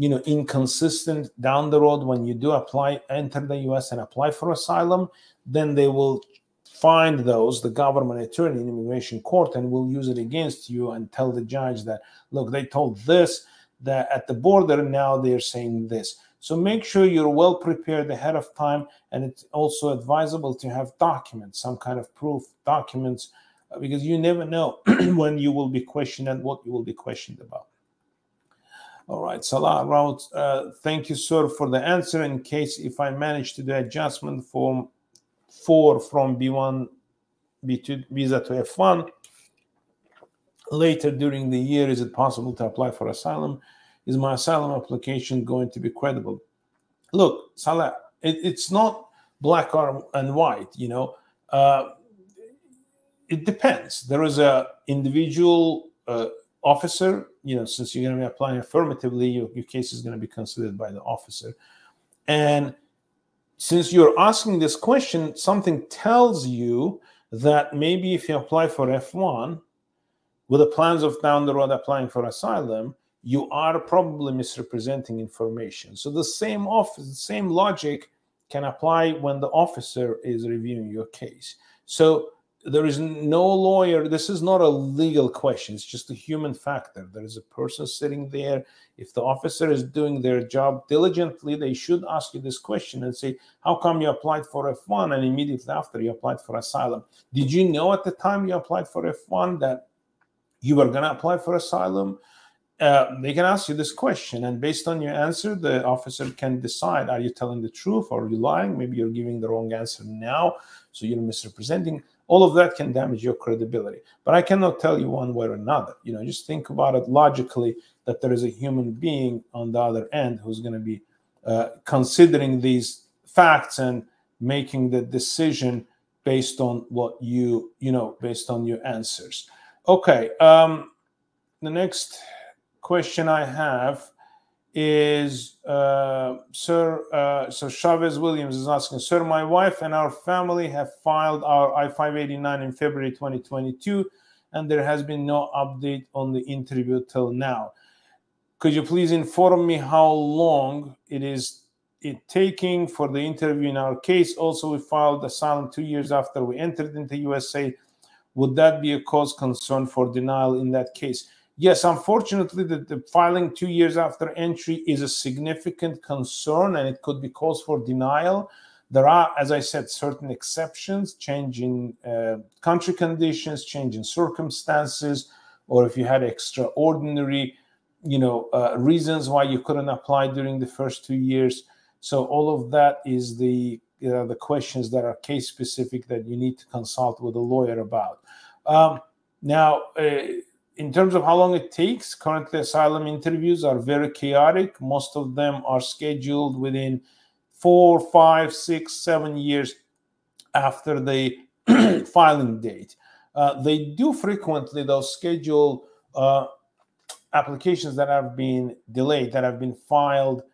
you know, inconsistent down the road when you do apply, enter the U S and apply for asylum, then they will find those, the government attorney in immigration court, and will use it against you and tell the judge that, look, they told this that at the border, now they're saying this. So make sure you're well prepared ahead of time, and it's also advisable to have documents, some kind of proof documents, because you never know when you will be questioned and what you will be questioned about. All right, Salah Raut, uh, thank you, sir, for the answer. In case if I manage to do adjustment form four from B one, B two visa to F one later during the year, is it possible to apply for asylum? Is my asylum application going to be credible? Look, Salah, it, it's not black or and white, you know. Uh, it depends. There is a individual uh, officer, you know, since you're going to be applying affirmatively, your, your case is going to be considered by the officer. And since you're asking this question, something tells you that maybe if you apply for F one, with the plans of down the road applying for asylum, you are probably misrepresenting information. So the same office, the same logic can apply when the officer is reviewing your case. So there is no lawyer. This is not a legal question. It's just a human factor. There is a person sitting there. If the officer is doing their job diligently, they should ask you this question and say, how come you applied for F one and immediately after you applied for asylum? Did you know at the time you applied for F one that you were going to apply for asylum? Uh, they can ask you this question, and based on your answer, the officer can decide, are you telling the truth or are you lying? Maybe you're giving the wrong answer now, so you're misrepresenting. All of that can damage your credibility. But I cannot tell you one way or another. You know, just think about it logically, that there is a human being on the other end who's going to be uh, considering these facts and making the decision based on what you, you know, based on your answers. Okay, um, the next question I have is, uh, sir, uh, so Chavez Williams is asking, sir, my wife and our family have filed our I five eighty-nine in February twenty twenty-two, and there has been no update on the interview till now. Could you please inform me how long it is it taking for the interview in our case? Also, we filed asylum two years after we entered into U S A. Would that be a cause concern for denial in that case? Yes, unfortunately, the, the filing two years after entry is a significant concern, and it could be cause for denial. There are, as I said, certain exceptions, change in uh, country conditions, change in circumstances, or if you had extraordinary, you know, uh, reasons why you couldn't apply during the first two years. So all of that is the uh, the questions that are case specific that you need to consult with a lawyer about. Um, now. Uh, In terms of how long it takes, currently asylum interviews are very chaotic. Most of them are scheduled within four, five, six, seven years after the filing date. Uh, they do frequently, though, schedule uh, applications that have been delayed, that have been filed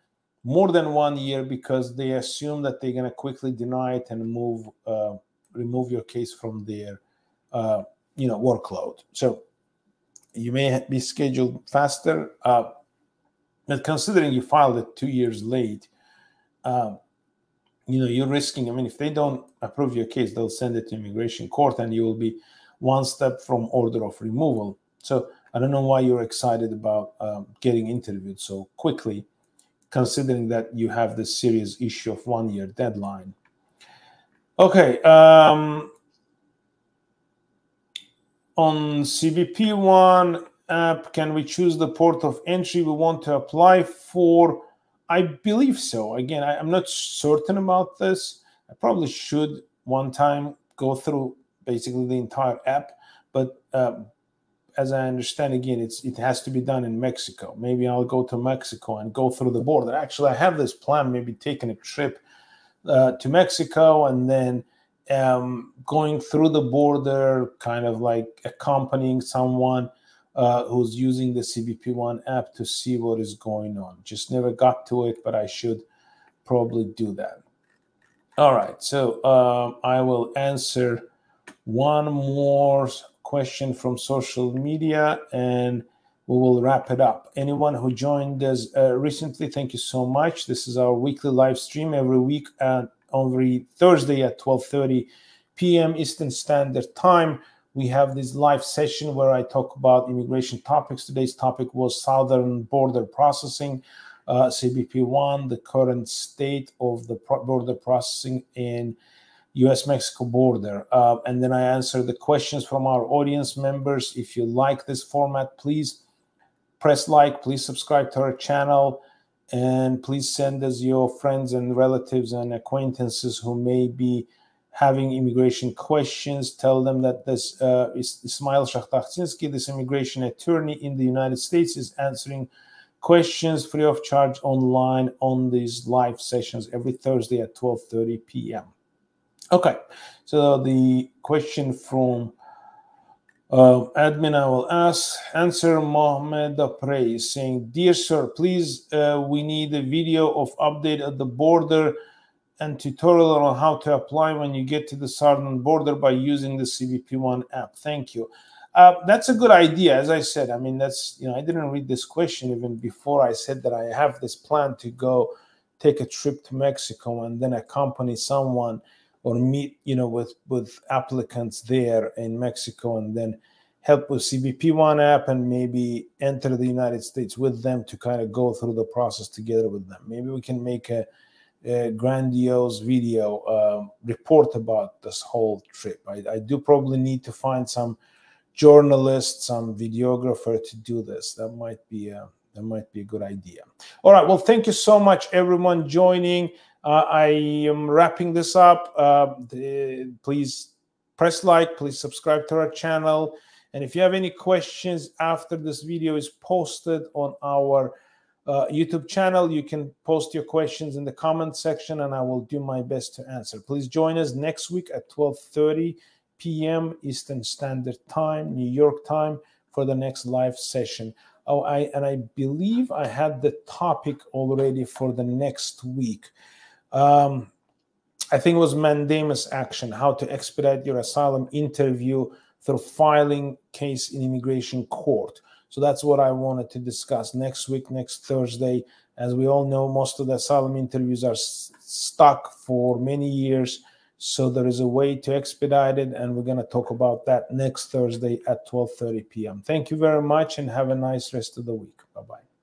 more than one year because they assume that they're going to quickly deny it and move, uh, remove your case from their, uh, you know, workload. So you may be scheduled faster, uh, but considering you filed it two years late, uh, you know, you're risking, I mean, if they don't approve your case, they'll send it to immigration court and you will be one step from order of removal. So I don't know why you're excited about um, getting interviewed so quickly, considering that you have this serious issue of one-year deadline. Okay. Um, On C B P One app, can we choose the port of entry we want to apply for? I believe so. Again, I, I'm not certain about this. I probably should one time go through basically the entire app. But um, as I understand, again, it's it has to be done in Mexico. Maybe I'll go to Mexico and go through the border. Actually, I have this plan, maybe taking a trip uh, to Mexico and then Um, going through the border, kind of like accompanying someone uh, who's using the C B P One app to see what is going on. Just never got to it, but I should probably do that. All right, so um, I will answer one more question from social media, and we will wrap it up. Anyone who joined us uh, recently, thank you so much. This is our weekly live stream every week at every Thursday at twelve thirty p m Eastern Standard Time. We have this live session where I talk about immigration topics. Today's topic was Southern Border Processing, uh, C B P one, the current state of the border processing in U S Mexico border. Uh, and then I answer the questions from our audience members. If you like this format, please press like, please subscribe to our channel, and please send us your friends and relatives and acquaintances who may be having immigration questions. Tell them that this uh, is Ismail Shakhtarczynski, this immigration attorney in the United States, is answering questions free of charge online on these live sessions every Thursday at twelve thirty p m Okay, so the question from Uh, admin, I will ask, answer Mohammed Apray saying, dear sir, please, uh, we need a video of update at the border and tutorial on how to apply when you get to the southern border by using the C B P One app. Thank you. Uh, that's a good idea. As I said, I mean, that's, you know, I didn't read this question even before I said that I have this plan to go take a trip to Mexico and then accompany someone or meet, you know, with, with applicants there in Mexico and then help with C B P One app and maybe enter the United States with them to kind of go through the process together with them. Maybe we can make a, a grandiose video uh, report about this whole trip. I, I do probably need to find some journalist, some videographer to do this. That might be a, that might be a good idea. All right, well, thank you so much, everyone, joining. Uh, I am wrapping this up. Uh, the, please press like, please subscribe to our channel. And if you have any questions after this video is posted on our uh, YouTube channel, you can post your questions in the comment section and I will do my best to answer. Please join us next week at twelve thirty p m Eastern Standard Time, New York time, for the next live session. Oh, I, and I believe I had the topic already for the next week. Um, I think it was mandamus action, how to expedite your asylum interview through filing case in immigration court. So that's what I wanted to discuss next week, next Thursday. As we all know, most of the asylum interviews are stuck for many years. So there is a way to expedite it, and we're going to talk about that next Thursday at twelve thirty p m Thank you very much, and have a nice rest of the week. Bye-bye.